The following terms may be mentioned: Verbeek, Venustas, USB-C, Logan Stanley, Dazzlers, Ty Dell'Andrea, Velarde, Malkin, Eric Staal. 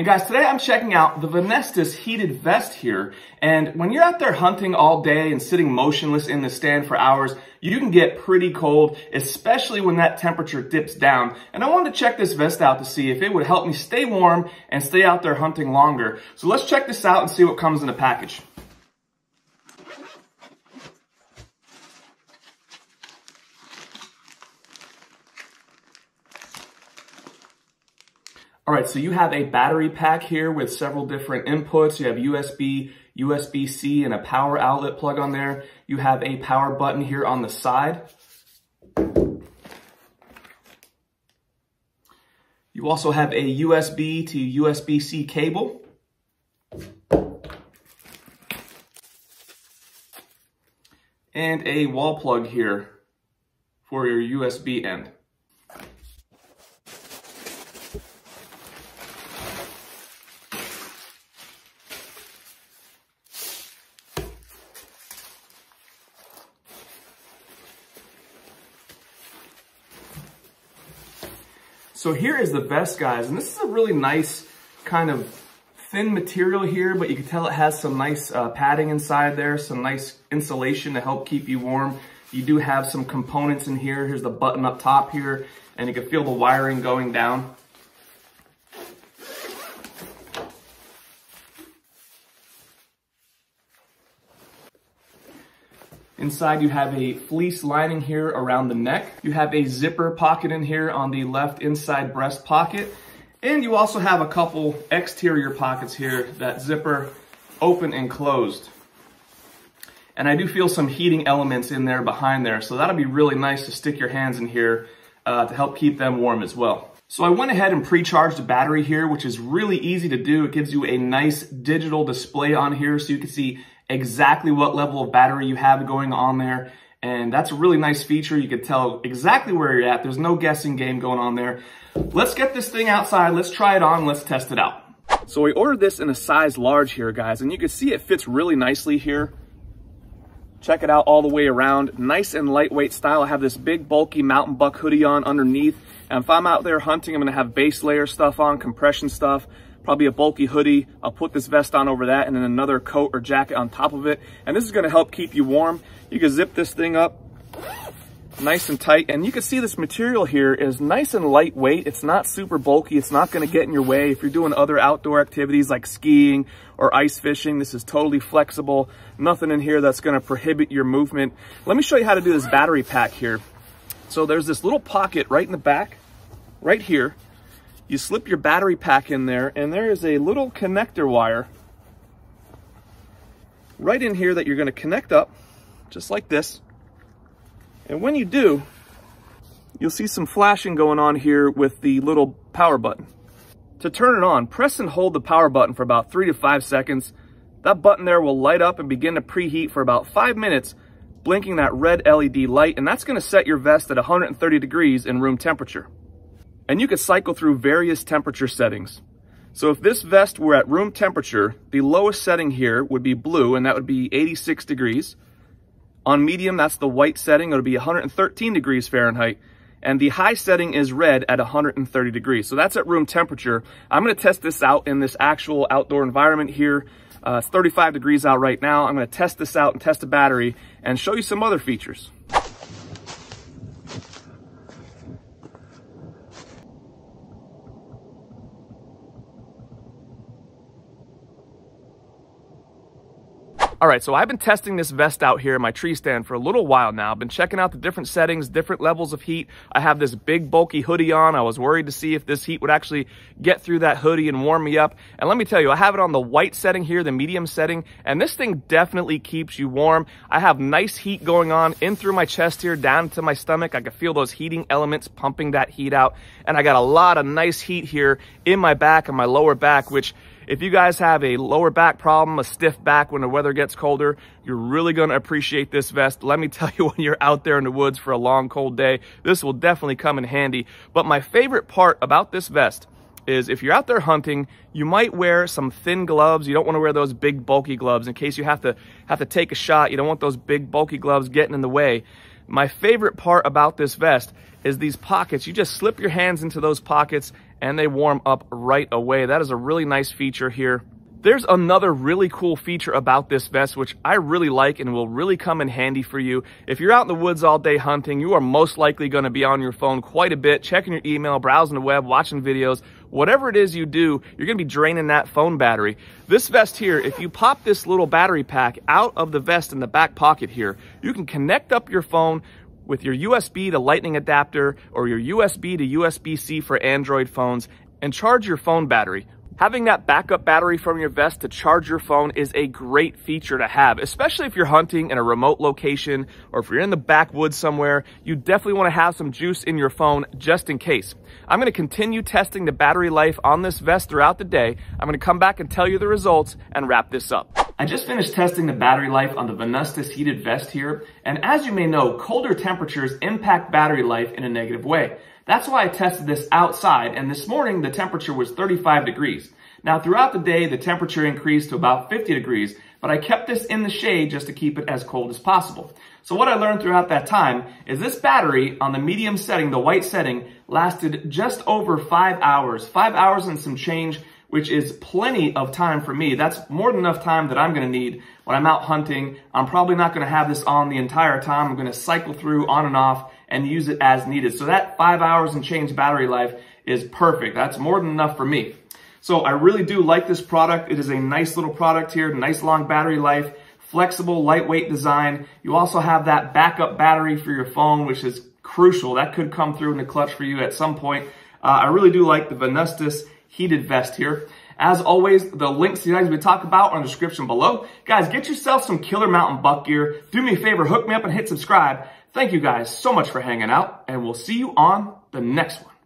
And guys, today I'm checking out the Venustas heated vest here. And when you're out there hunting all day and sitting motionless in the stand for hours, you can get pretty cold, especially when that temperature dips down. And I wanted to check this vest out to see if it would help me stay warm and stay out there hunting longer. So let's check this out and see what comes in the package. All right, so you have a battery pack here with several different inputs. You have USB, USB-C, and a power outlet plug on there. You have a power button here on the side. You also have a USB to USB-C cable. And a wall plug here for your USB end. So here is the vest, guys, and this is a really nice kind of thin material here, but you can tell it has some nice padding inside there, some nice insulation to help keep you warm. You do have some components in here. Here's the button up top here, and you can feel the wiring going down. Inside you have a fleece lining here around the neck. You have a zipper pocket in here on the left inside breast pocket. And you also have a couple exterior pockets here, that zipper open and closed. And I do feel some heating elements in there behind there. So that'll be really nice to stick your hands in here to help keep them warm as well. So I went ahead and pre-charged the battery here, which is really easy to do. It gives you a nice digital display on here so you can see exactly what level of battery you have going on there. And that's a really nice feature. You can tell exactly where you're at. There's no guessing game going on there. Let's get this thing outside. Let's try it on. Let's test it out. So we ordered this in a size large here, guys, and you can see it fits really nicely here. Check it out all the way around. Nice and lightweight style. I have this big bulky mountain buck hoodie on underneath. And if I'm out there hunting, I'm gonna have base layer stuff on, compression stuff, probably a bulky hoodie. I'll put this vest on over that and then another coat or jacket on top of it. And this is gonna help keep you warm. You can zip this thing up nice and tight. And you can see this material here is nice and lightweight. It's not super bulky. It's not gonna get in your way. If you're doing other outdoor activities like skiing or ice fishing, this is totally flexible. Nothing in here that's gonna prohibit your movement. Let me show you how to do this battery pack here. So there's this little pocket right in the back, right here. You slip your battery pack in there, and there is a little connector wire right in here that you're gonna connect up, just like this. And when you do, you'll see some flashing going on here with the little power button. To turn it on, press and hold the power button for about 3 to 5 seconds. That button there will light up and begin to preheat for about 5 minutes, blinking that red LED light, and that's gonna set your vest at 130 degrees in room temperature. And you can cycle through various temperature settings. So if this vest were at room temperature, the lowest setting here would be blue, and that would be 86 degrees. On medium, that's the white setting, it would be 113 degrees Fahrenheit. And the high setting is red at 130 degrees. So that's at room temperature. I'm gonna test this out in this actual outdoor environment here. It's 35 degrees out right now. I'm gonna test this out and test the battery and show you some other features. All right, so I've been testing this vest out here in my tree stand for a little while now. I've been checking out the different settings, different levels of heat. I have this big bulky hoodie on. I was worried to see if this heat would actually get through that hoodie and warm me up. And let me tell you, I have it on the white setting here, the medium setting, and this thing definitely keeps you warm. I have nice heat going on in through my chest here, down to my stomach. I can feel those heating elements pumping that heat out. And I got a lot of nice heat here in my back and my lower back, which if you guys have a lower back problem, a stiff back when the weather gets colder, you're really gonna appreciate this vest. Let me tell you, when you're out there in the woods for a long, cold day, this will definitely come in handy. But my favorite part about this vest is if you're out there hunting, you might wear some thin gloves. You don't wanna wear those big, bulky gloves in case you have to take a shot. You don't want those big, bulky gloves getting in the way. My favorite part about this vest is these pockets. You just slip your hands into those pockets and they warm up right away. That is a really nice feature here. There's another really cool feature about this vest, which I really like and will really come in handy for you. If you're out in the woods all day hunting, you are most likely going to be on your phone quite a bit, checking your email, browsing the web, watching videos. Whatever it is you do, you're going to be draining that phone battery. This vest here, if you pop this little battery pack out of the vest in the back pocket here, you can connect up your phone with your USB to Lightning adapter or your USB to USB-C for Android phones and charge your phone battery. Having that backup battery from your vest to charge your phone is a great feature to have, especially if you're hunting in a remote location or if you're in the backwoods somewhere. You definitely want to have some juice in your phone just in case. I'm going to continue testing the battery life on this vest throughout the day. I'm going to come back and tell you the results and wrap this up. I just finished testing the battery life on the Venustas heated vest here, and as you may know, colder temperatures impact battery life in a negative way. That's why I tested this outside, and this morning the temperature was 35 degrees. Now throughout the day the temperature increased to about 50 degrees, but I kept this in the shade just to keep it as cold as possible. So what I learned throughout that time is this battery on the medium setting, the white setting, lasted just over 5 hours. 5 hours and some change, which is plenty of time for me. That's more than enough time that I'm gonna need when I'm out hunting. I'm probably not gonna have this on the entire time. I'm gonna cycle through on and off and use it as needed. So that 5 hours and change battery life is perfect. That's more than enough for me. So I really do like this product. It is a nice little product here, nice long battery life, flexible, lightweight design. You also have that backup battery for your phone, which is crucial. That could come through in the clutch for you at some point. I really do like the Venustas heated vest here. As always, the links to the items we talk about are in the description below. Guys, get yourself some killer mountain buck gear. Do me a favor, hook me up and hit subscribe. Thank you guys so much for hanging out, and we'll see you on the next one.